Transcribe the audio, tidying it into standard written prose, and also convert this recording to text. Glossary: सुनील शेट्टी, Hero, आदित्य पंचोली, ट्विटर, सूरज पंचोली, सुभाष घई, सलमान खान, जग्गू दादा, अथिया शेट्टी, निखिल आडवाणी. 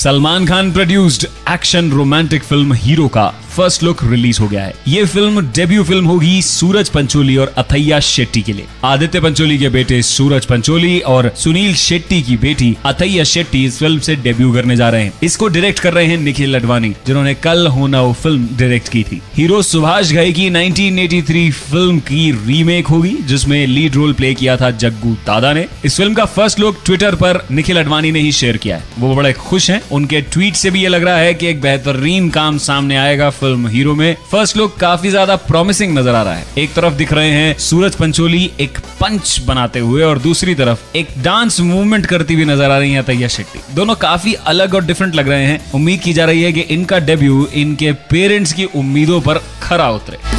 सलमान खान produced action romantic film Hero का first look release हो गया है। ये फिल्म डेब्यू फिल्म होगी सूरज पंचोली और अथिया शेट्टी के लिए। आदित्य पंचोली के बेटे सूरज पंचोली और सुनील शेट्टी की बेटी अथिया शेट्टी इस फिल्म से डेब्यू करने जा रहे हैं। इसको डायरेक्ट कर रहे हैं निखिल आडवाणी, जिन्होंने कल होना वो फिल्म डायरेक्ट की थी। हीरो सुभाष घई की 1983 फिल्म की रीमेक होगी, जिसमें लीड रोल प्ले किया था जग्गू दादा ने। इस फिल्म का फर्स्ट लुक ट्विटर पर निखिल आडवाणी ने ही शेयर किया है। वो बड़े खुश हैं। उनके ट्वीट से भी ये लग रहा है कि एक बेहतरीन काम सामने आएगा। फिल्म हीरो में फर्स्ट लुक काफी ज्यादा प्रॉमिसिंग नजर आ रहा है। एक तरफ दिख रहे हैं सूरज पंचोली एक पंच बनाते हुए और दूसरी तरफ एक डांस मूवमेंट करती हुई नजर आ रही है अथिया शेट्टी। दोनों काफी अलग और डिफरेंट लग रहे हैं। उम्मीद की जा रही है कि इनका डेब्यू इनके पेरेंट्स की उम्मीदों पर खरा उतरे।